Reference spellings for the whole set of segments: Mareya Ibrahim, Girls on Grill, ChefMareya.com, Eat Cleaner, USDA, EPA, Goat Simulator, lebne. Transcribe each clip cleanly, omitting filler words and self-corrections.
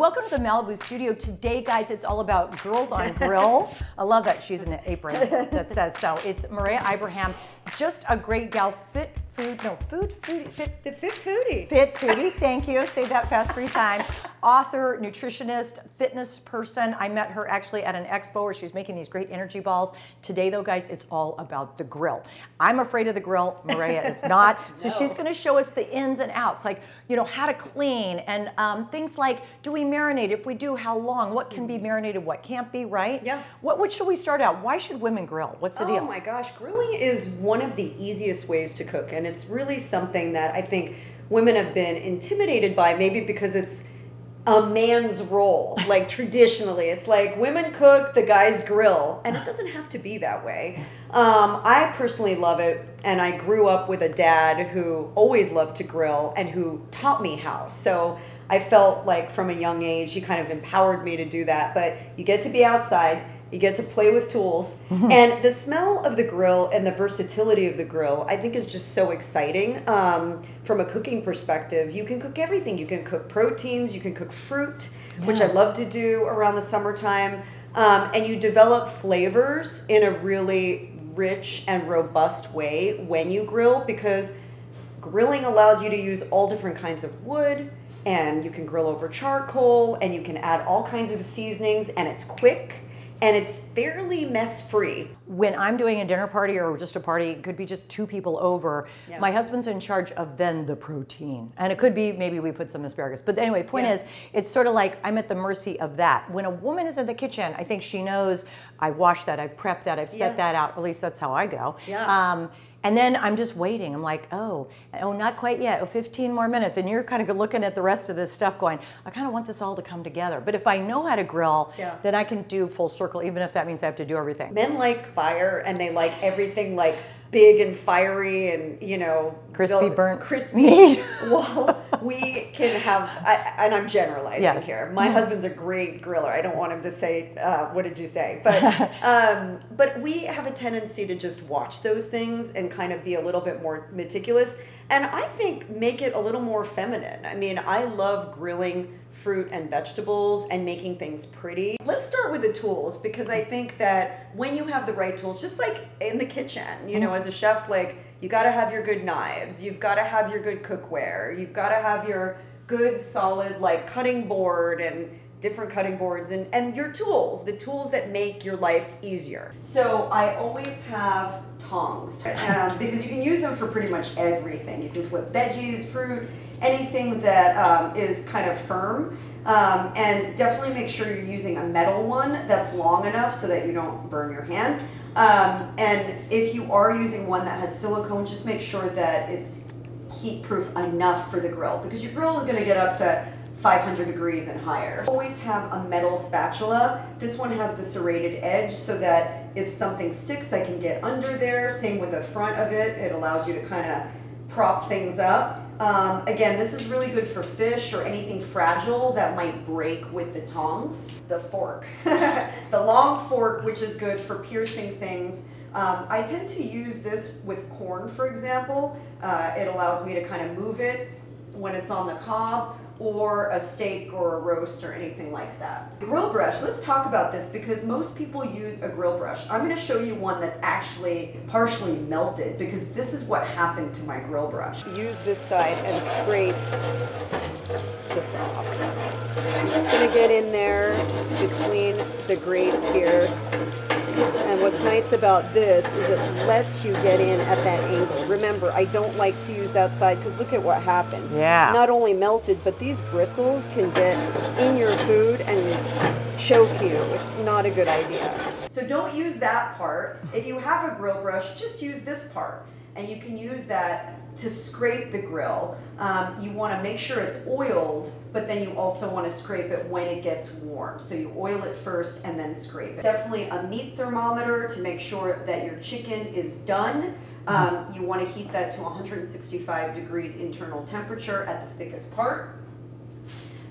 Welcome to the Malibu studio. Today, guys, it's all about Girls on Grill. I love that she's in an apron that says so. It's Mareya Ibrahim, just a great gal, fit foodie, thank you, say that fast 3 times. Author, nutritionist, fitness person. I met her actually at an expo where she was making these great energy balls. Today though, guys, it's all about the grill. I'm afraid of the grill, Mareya is not. So no. She's gonna show us the ins and outs, like, you know, how to clean and things like, do we marinate? If we do, how long? What can be marinated, what can't be, right? Yeah. What should we start out? Why should women grill? What's the deal? Oh my gosh, grilling is one of the easiest ways to cook. And it's really something that I think women have been intimidated by, maybe because it's a man's role. Like traditionally, it's like women cook, the guys grill, and it doesn't have to be that way. I personally love it, and I grew up with a dad who always loved to grill and who taught me how. So I felt like from a young age, he kind of empowered me to do that. But you get to be outside, you get to play with tools, and the smell of the grill and the versatility of the grill, I think, is just so exciting. From a cooking perspective, you can cook everything. You can cook proteins, you can cook fruit, yeah, which I love to do around the summertime, and you develop flavors in a really rich and robust way when you grill, because grilling allows you to use all different kinds of wood, and you can grill over charcoal, and you can add all kinds of seasonings, and it's quick. And it's fairly mess-free. When I'm doing a dinner party or just a party, it could be just 2 people over, yep, my husband's in charge of then the protein. And it could be maybe we put some asparagus. But anyway, point is, it's sort of like I'm at the mercy of that. When a woman is in the kitchen, I think she knows, I washed that, I've prepped that, I've set that out. At least that's how I go. Yeah. And then I'm just waiting. I'm like, oh, not quite yet. Oh, 15 more minutes. And you're kind of looking at the rest of this stuff going, I kind of want this all to come together. But if I know how to grill, then I can do full circle, even if that means I have to do everything. Men like fire, and they like everything like big and fiery and, you know, crispy, burnt meat. Well, we can have, and I'm generalizing here. My husband's a great griller. I don't want him to say, what did you say? But, but we have a tendency to just watch those things and kind of be a little bit more meticulous. And I think make it a little more feminine. I mean, I love grilling fruit and vegetables and making things pretty. Let's start with the tools, because I think that when you have the right tools, just like in the kitchen, you know, as a chef, like you got to have your good knives, you've got to have your good cookware, you've got to have your good solid like cutting board and different cutting boards and your tools, the tools that make your life easier. So I always have tongs because you can use them for pretty much everything. You can flip veggies, fruit, anything that is kind of firm, and definitely make sure you're using a metal one that's long enough so that you don't burn your hand. And if you are using one that has silicone, just make sure that it's heat proof enough for the grill, because your grill is going to get up to 500 degrees and higher. Always have a metal spatula. This one has the serrated edge so that if something sticks, I can get under there. Same with the front of it. It allows you to kind of prop things up. Again, this is really good for fish or anything fragile that might break with the tongs. The fork, the long fork, which is good for piercing things. I tend to use this with corn, for example. It allows me to kind of move it when it's on the cob, or a steak or a roast or anything like that. The grill brush, let's talk about this, because most people use a grill brush. I'm gonna show you one that's actually partially melted, because this is what happened to my grill brush. Use this side and scrape this off. I'm just gonna get in there between the grates here. And what's nice about this is it lets you get in at that angle. Remember, I don't like to use that side, because look at what happened. Yeah. Not only melted, but these bristles can get in your food and choke you. It's not a good idea. So don't use that part. If you have a grill brush, just use this part. And you can use that to scrape the grill. You want to make sure it's oiled, but then you also want to scrape it when it gets warm. So you oil it first and then scrape it. Definitely a meat thermometer to make sure that your chicken is done. You want to heat that to 165 degrees internal temperature at the thickest part.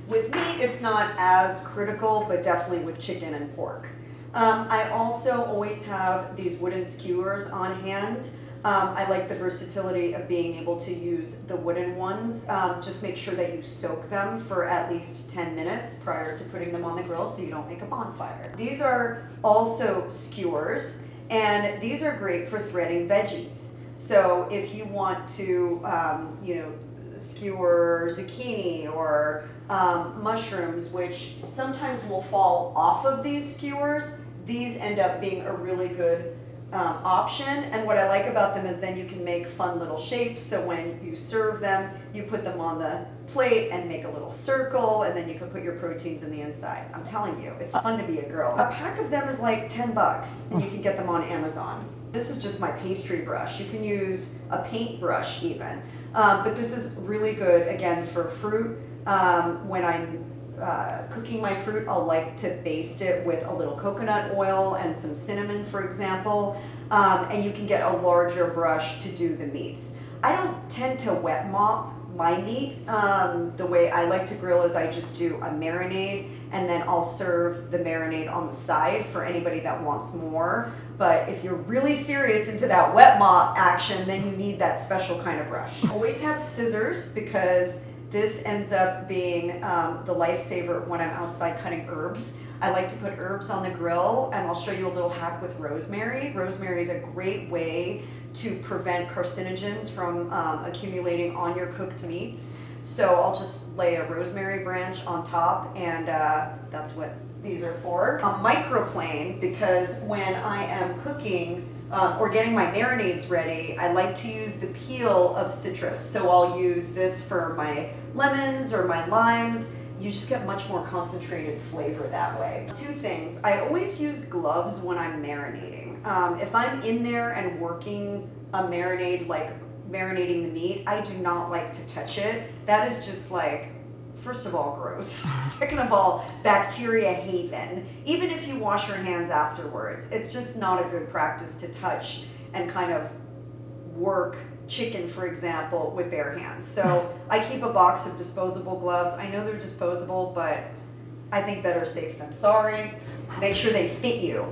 With meat, it's not as critical, but definitely with chicken and pork. I also always have these wooden skewers on hand. I like the versatility of being able to use the wooden ones. Just make sure that you soak them for at least 10 minutes prior to putting them on the grill so you don't make a bonfire. These are also skewers, and these are great for threading veggies. So if you want to, you know, skewer zucchini or mushrooms, which sometimes will fall off of these skewers, these end up being a really good option. And what I like about them is then you can make fun little shapes, so when you serve them, you put them on the plate and make a little circle, and then you can put your proteins in the inside. I'm telling you, it's fun to be a girl. A pack of them is like 10 bucks, and you can get them on Amazon. This is just my pastry brush. You can use a paintbrush even, but this is really good, again, for fruit. When I'm cooking my fruit, I'll like to baste it with a little coconut oil and some cinnamon, for example, and you can get a larger brush to do the meats. I don't tend to wet mop my meat. The way I like to grill is I just do a marinade, and then I'll serve the marinade on the side for anybody that wants more. But if you're really serious into that wet mop action, then you need that special kind of brush. Always have scissors, because this ends up being the lifesaver when I'm outside cutting herbs. I like to put herbs on the grill, and I'll show you a little hack with rosemary. Rosemary is a great way to prevent carcinogens from accumulating on your cooked meats. So I'll just lay a rosemary branch on top, and that's what these are for. A microplane, because when I am cooking or getting my marinades ready, I like to use the peel of citrus. So I'll use this for my lemons or my limes. You just get much more concentrated flavor that way. Two things, I always use gloves when I'm marinating. If I'm in there and working a marinade, like marinating the meat, I do not like to touch it. That is just like, first of all, gross. Second of all, bacteria haven. Even if you wash your hands afterwards, it's just not a good practice to touch and kind of work chicken, for example, with bare hands. So I keep a box of disposable gloves. I know they're disposable, but I think better safe than sorry. Make sure they fit you,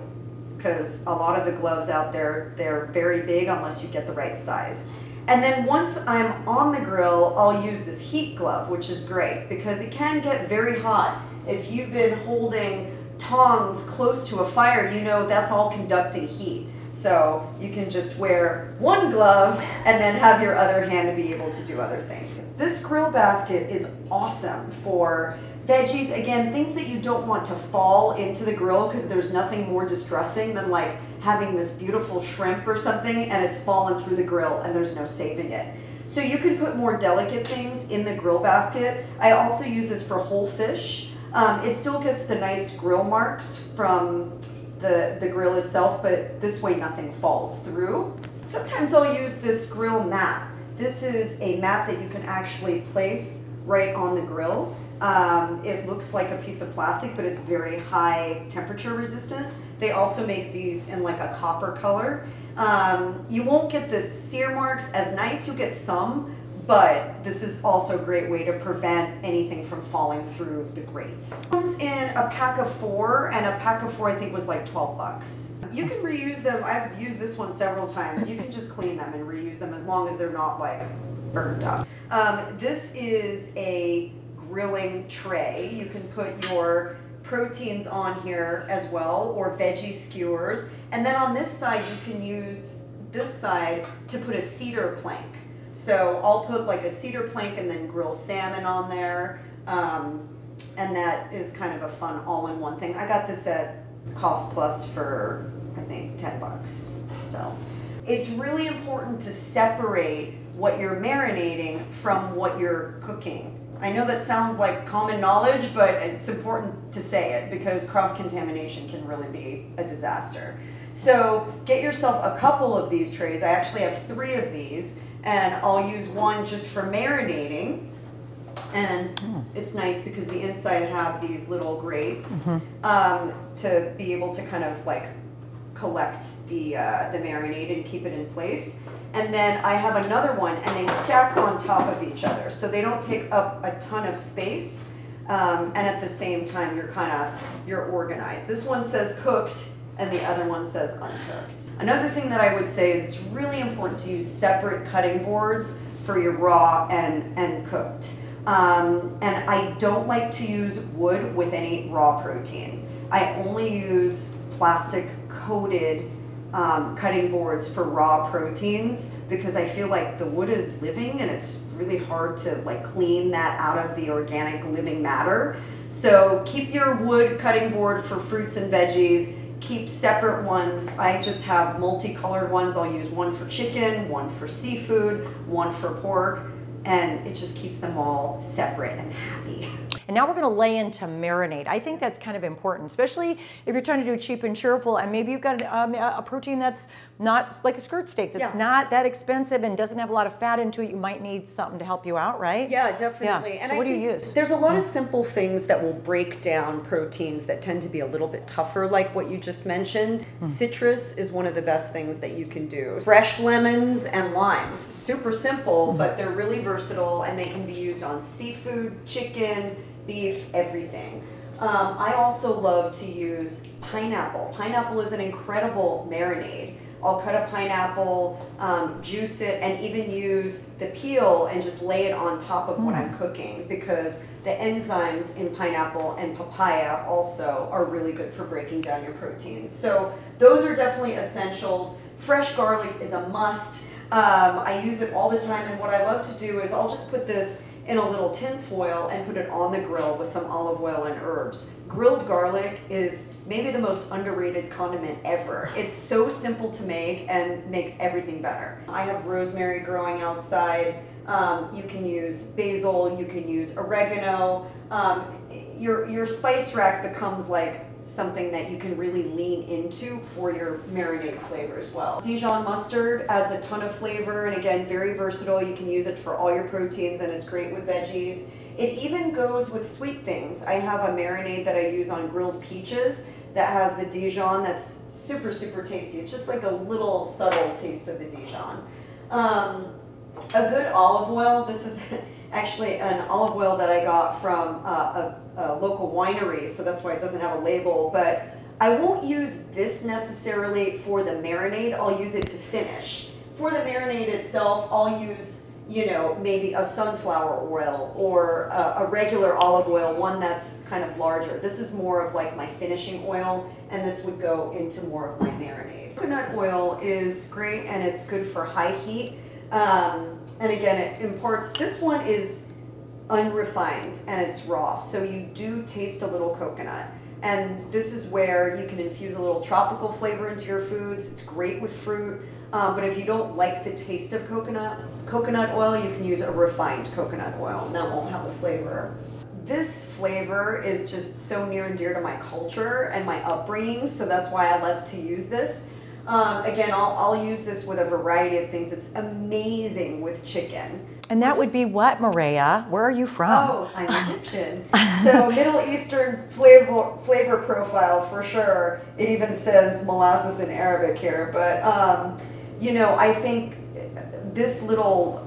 because a lot of the gloves out there, they're very big unless you get the right size. And then once I'm on the grill, I'll use this heat glove, which is great because it can get very hot. If you've been holding tongs close to a fire, you know that's all conducting heat. So you can just wear one glove and then have your other hand to be able to do other things. This grill basket is awesome for veggies, again, things that you don't want to fall into the grill, because there's nothing more distressing than like having this beautiful shrimp or something and it's fallen through the grill and there's no saving it. So you can put more delicate things in the grill basket. I also use this for whole fish. It still gets the nice grill marks from the grill itself, but this way nothing falls through. Sometimes I'll use this grill mat. This is a mat that you can actually place right on the grill. It looks like a piece of plastic, but it's very high temperature resistant. They also make these in like a copper color. You won't get the sear marks as nice, you'll get some, but this is also a great way to prevent anything from falling through the grates. It comes in a pack of 4, and a pack of 4 I think was like 12 bucks. You can reuse them. I've used this one several times. You can just clean them and reuse them as long as they're not like burnt up. This is a grilling tray. You can put your proteins on here as well, or veggie skewers. And then on this side, you can use this side to put a cedar plank. So I'll put like a cedar plank and then grill salmon on there. And that is kind of a fun all-in-one thing. I got this at Cost Plus for, I think, 10 bucks. So it's really important to separate what you're marinating from what you're cooking. I know that sounds like common knowledge, but it's important to say it because cross-contamination can really be a disaster. So get yourself a couple of these trays. I actually have 3 of these, and I'll use one just for marinating. And it's nice because the inside have these little grates to be able to kind of like collect the marinade and keep it in place. And then I have another one, and they stack on top of each other, so they don't take up a ton of space. And at the same time, you're organized. This one says cooked, and the other one says uncooked. Another thing that I would say is it's really important to use separate cutting boards for your raw and cooked. And I don't like to use wood with any raw protein. I only use plastic coated cutting boards for raw proteins because I feel like the wood is living and it's really hard to like clean that out of the organic living matter. So keep your wood cutting board for fruits and veggies. Keep separate ones. I just have multicolored ones. I'll use one for chicken, one for seafood, one for pork, and it just keeps them all separate and happy. And now we're gonna lay into marinade. I think that's kind of important, especially if you're trying to do cheap and cheerful and maybe you've got a protein that's not like a skirt steak, that's not that expensive and doesn't have a lot of fat into it. You might need something to help you out, right? Yeah, definitely. Yeah. And so what do you use? There's a lot of simple things that will break down proteins that tend to be a little bit tougher, like what you just mentioned. Citrus is one of the best things that you can do. Fresh lemons and limes, super simple, but they're really versatile and they can be used on seafood, chicken, beef, everything. I also love to use pineapple. Pineapple is an incredible marinade. I'll cut a pineapple, juice it, and even use the peel and just lay it on top of what I'm cooking because the enzymes in pineapple and papaya also are really good for breaking down your proteins. So those are definitely essentials. Fresh garlic is a must. I use it all the time, and what I love to do is I'll just put this in a little tin foil and put it on the grill with some olive oil and herbs. Grilled garlic is maybe the most underrated condiment ever. It's so simple to make and makes everything better. I have rosemary growing outside. You can use basil, you can use oregano. Your spice rack becomes like something that you can really lean into for your marinade flavor as well. Dijon mustard adds a ton of flavor and again, very versatile. You can use it for all your proteins and it's great with veggies. It even goes with sweet things. I have a marinade that I use on grilled peaches that has the Dijon that's super, super tasty. It's just like a little subtle taste of the Dijon. A good olive oil, this is actually an olive oil that I got from a local winery, so that's why it doesn't have a label, but I won't use this necessarily for the marinade. I'll use it to finish. For the marinade itself, I'll use, you know, maybe a sunflower oil or a regular olive oil, one that's kind of larger. This is more of like my finishing oil, and this would go into more of my marinade. Coconut oil is great, and it's good for high heat. And again, it imparts, this one is unrefined and it's raw, so you do taste a little coconut. And this is where you can infuse a little tropical flavor into your foods. It's great with fruit, but if you don't like the taste of coconut oil, you can use a refined coconut oil and that won't have the flavor. This flavor is just so near and dear to my culture and my upbringing, so that's why I love to use this. Again, I'll use this with a variety of things. It's amazing with chicken. And that would be what, Mareya? Where are you from? Oh, I'm Egyptian. So Middle Eastern flavor profile for sure. It even says molasses in Arabic here. But, you know, I think this little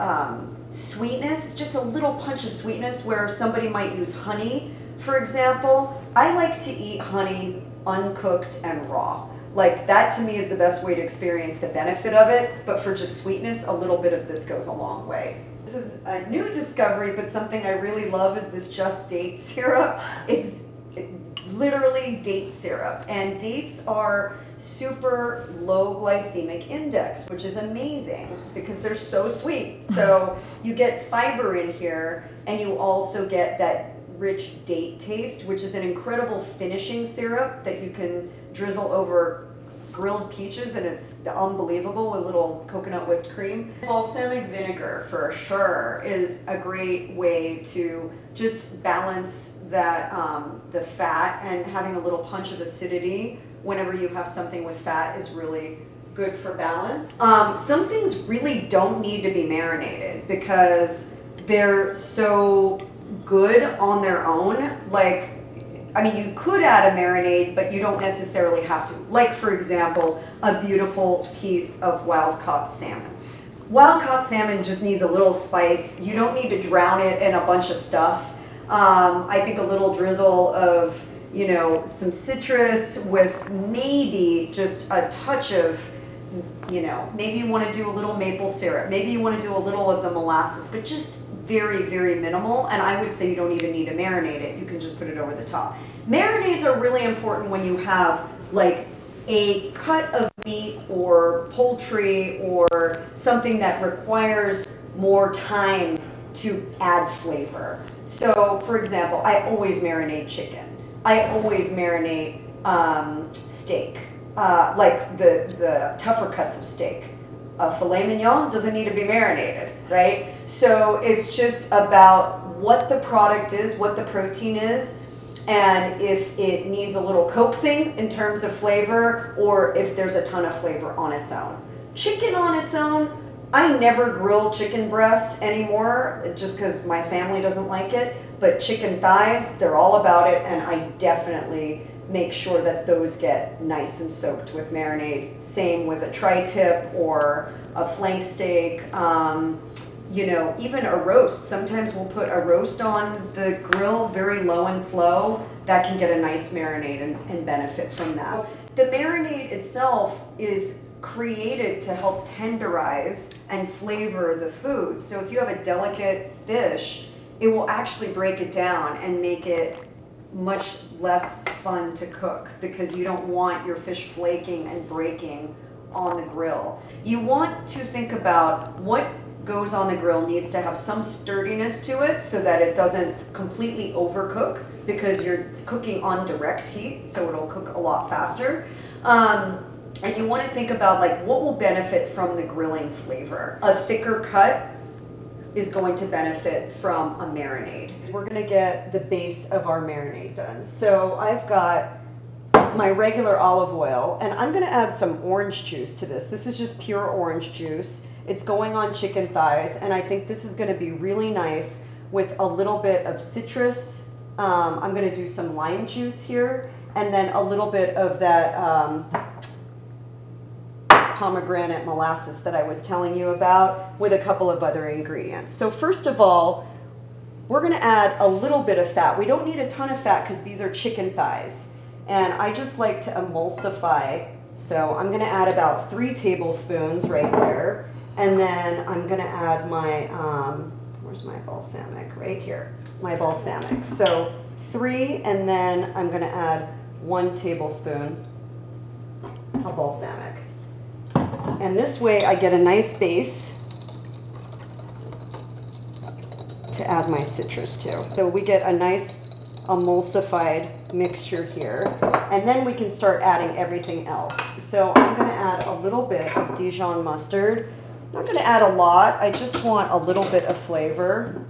sweetness, just a little punch of sweetness where somebody might use honey, for example. I like to eat honey uncooked and raw. Like that to me is the best way to experience the benefit of it, but for just sweetness, a little bit of this goes a long way. This is a new discovery, but something I really love is this just date syrup. It's literally date syrup, and dates are super low glycemic index, which is amazing because they're so sweet. So you get fiber in here and you also get that rich date taste, which is an incredible finishing syrup that you can drizzle over grilled peaches, and it's unbelievable with a little coconut whipped cream. Balsamic vinegar for sure is a great way to just balance that the fat, and having a little punch of acidity whenever you have something with fat is really good for balance. Some things really don't need to be marinated because they're so good on their own. Like, I mean, you could add a marinade, but you don't necessarily have to. Like, for example, a beautiful piece of wild-caught salmon. Wild-caught salmon just needs a little spice. You don't need to drown it in a bunch of stuff. I think a little drizzle of you know, some citrus with maybe just a touch of, you know, maybe you want to do a little maple syrup, maybe you want to do a little of the molasses, but just very, very minimal. And I would say you don't even need to marinate it. You can just put it over the top. Marinades are really important when you have like a cut of meat or poultry or something that requires more time to add flavor. So for example, I always marinate chicken. I always marinate steak, like the tougher cuts of steak. Filet mignon doesn't need to be marinated, right? So it's just about what the product is, what the protein is, and if it needs a little coaxing in terms of flavor, or if there's a ton of flavor on its own. Chicken on its own, I never grill chicken breast anymore just because my family doesn't like it, but chicken thighs, they're all about it, and I definitely make sure that those get nice and soaked with marinade. Same with a tri-tip or a flank steak, you know, even a roast. Sometimes we'll put a roast on the grill very low and slow. That can get a nice marinade and benefit from that. The marinade itself is created to help tenderize and flavor the food. So if you have a delicate fish, it will actually break it down and make it much less fun to cook, because you don't want your fish flaking and breaking on the grill. You want to think about what goes on the grill needs to have some sturdiness to it so that it doesn't completely overcook, because you're cooking on direct heat, so it'll cook a lot faster. And you want to think about like what will benefit from the grilling flavor. A thicker cut is going to benefit from a marinade. We're going to get the base of our marinade done. So I've got my regular olive oil, and I'm going to add some orange juice to this. This is just pure orange juice. It's going on chicken thighs, and I think this is going to be really nice with a little bit of citrus. I'm going to do some lime juice here, and then a little bit of that pomegranate molasses that I was telling you about, with a couple of other ingredients. So first of all, we're going to add a little bit of fat. We don't need a ton of fat because these are chicken thighs, and I just like to emulsify. So I'm going to add about 3 tablespoons right there, and then I'm going to add my, where's my balsamic? Right here, my balsamic. So 3, and then I'm going to add 1 tablespoon of balsamic. And this way I get a nice base to add my citrus to. So we get a nice emulsified mixture here. And then we can start adding everything else. So I'm going to add a little bit of Dijon mustard. I'm not going to add a lot. I just want a little bit of flavor.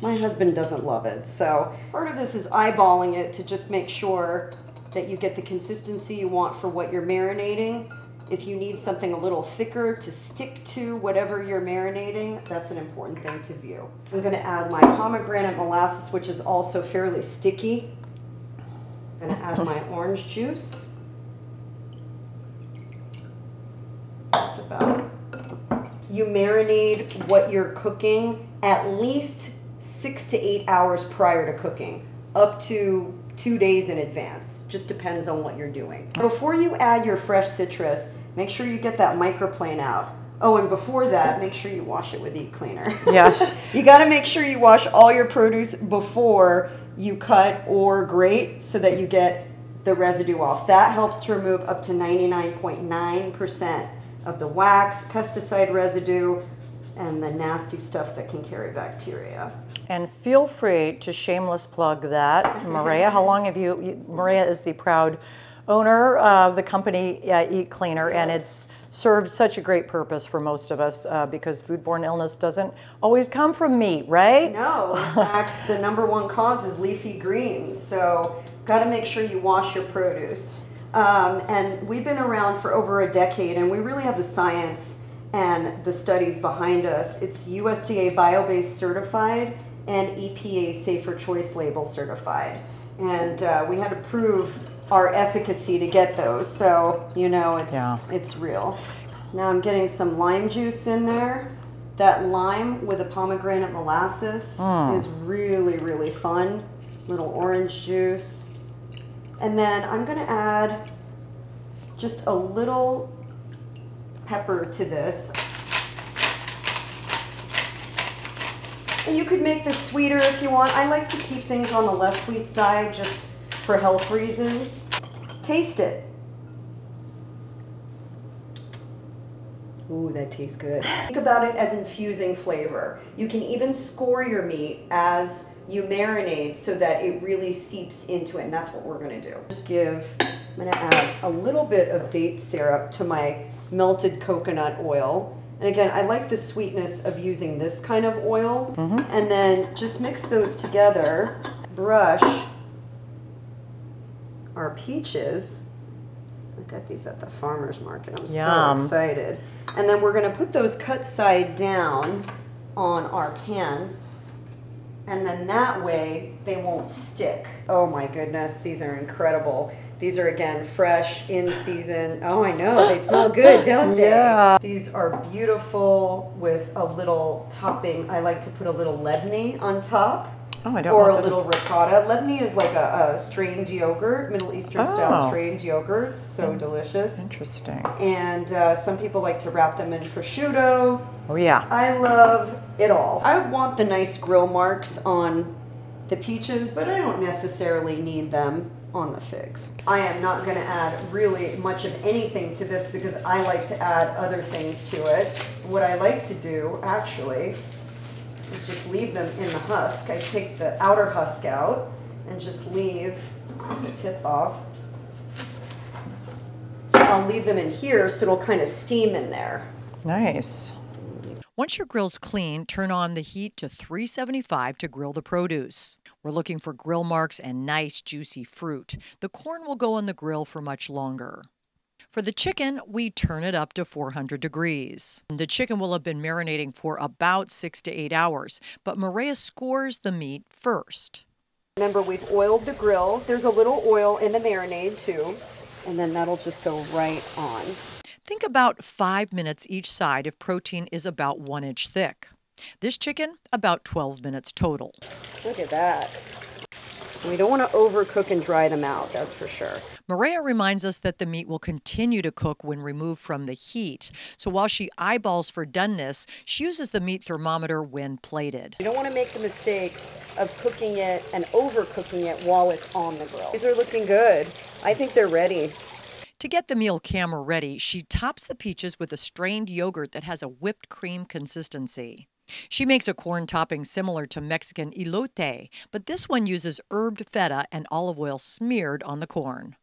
My husband doesn't love it. So part of this is eyeballing it to just make sure that you get the consistency you want for what you're marinating. If you need something a little thicker to stick to whatever you're marinating, that's an important thing to view. I'm going to add my pomegranate molasses, which is also fairly sticky. I'm going to add my orange juice. That's about it. You marinate what you're cooking at least 6 to 8 hours prior to cooking, up to 2 days in advance. Just depends on what you're doing. Before you add your fresh citrus, make sure you get that microplane out. Oh, and before that, make sure you wash it with Eat Cleaner. Yes. You got to make sure you wash all your produce before you cut or grate so that you get the residue off. That helps to remove up to 99.9% of the wax, pesticide residue, and the nasty stuff that can carry bacteria. And feel free to shameless plug that. Mareya, how long have you, Mareya is the proud owner of the company Eat Cleaner, and it's served such a great purpose for most of us because foodborne illness doesn't always come from meat, right? No, in fact, the #1 cause is leafy greens, so gotta make sure you wash your produce. And we've been around for over a decade, and we really have the science and the studies behind us. It's USDA bio-based certified and EPA Safer Choice Label certified. And we had to prove our efficacy to get those. So, you know, it's real. Now I'm getting some lime juice in there. That lime with a pomegranate molasses is really, really fun. little orange juice. And then I'm going to add just a little pepper to this. And you could make this sweeter if you want. I like to keep things on the less sweet side just for health reasons. Taste it. Ooh, that tastes good. Think about it as infusing flavor. You can even score your meat as you marinate so that it really seeps into it, and that's what we're gonna do. I'm gonna add a little bit of date syrup to my melted coconut oil. And again, I like the sweetness of using this kind of oil. And then just mix those together, brush our peaches. I got these at the farmer's market. I'm so excited. And then we're going to put those cut side down on our pan. And then that way they won't stick. Oh my goodness, these are incredible. These are again fresh, in season. Oh, I know, they smell good, don't they? Yeah. These are beautiful with a little topping. I like to put a little lebne on top. Oh, I don't or a little ricotta. Lebne is like a strained yogurt, Middle Eastern style strained yogurt. So delicious. Interesting. And some people like to wrap them in prosciutto. Oh yeah. I love it all. I want the nice grill marks on the peaches, but I don't necessarily need them on the figs. I am not going to add really much of anything to this because I like to add other things to it. What I like to do actually is just leave them in the husk. I take the outer husk out and just leave the tip off. I'll leave them in here so it'll kind of steam in there. Nice. Once your grill's clean, turn on the heat to 375 to grill the produce. We're looking for grill marks and nice juicy fruit. The corn will go on the grill for much longer. For the chicken, we turn it up to 400 degrees. The chicken will have been marinating for about 6 to 8 hours, but Mareya scores the meat first. Remember, we've oiled the grill. There's a little oil in the marinade too, and then that'll just go right on. Think about 5 minutes each side if protein is about 1 inch thick. This chicken, about 12 minutes total. Look at that. We don't want to overcook and dry them out, that's for sure. Mareya reminds us that the meat will continue to cook when removed from the heat. So while she eyeballs for doneness, she uses the meat thermometer when plated. You don't want to make the mistake of cooking it and overcooking it while it's on the grill. These are looking good. I think they're ready. To get the meal camera ready, she tops the peaches with a strained yogurt that has a whipped cream consistency. She makes a corn topping similar to Mexican elote, but this one uses herbed feta and olive oil smeared on the corn.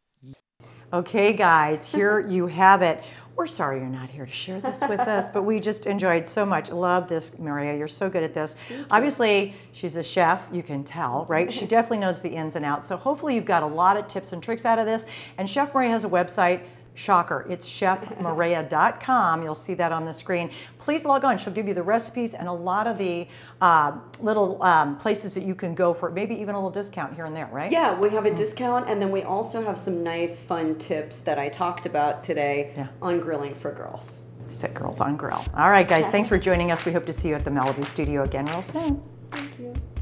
Okay, guys, here you have it. We're sorry you're not here to share this with us, but we just enjoyed so much. Love this, Mareya. You're so good at this. Obviously, she's a chef. You can tell, right? She definitely knows the ins and outs. So hopefully you've got a lot of tips and tricks out of this. And Chef Mareya has a website. Shocker, it's ChefMareya.com. You'll see that on the screen. Please log on. She'll give you the recipes and a lot of the little places that you can go for, maybe even a little discount here and there, right? Yeah, we have a discount, and then we also have some nice, fun tips that I talked about today on grilling for girls. Set Girls on Grill. All right, guys, thanks for joining us. We hope to see you at the Malibu studio again real soon. Thank you.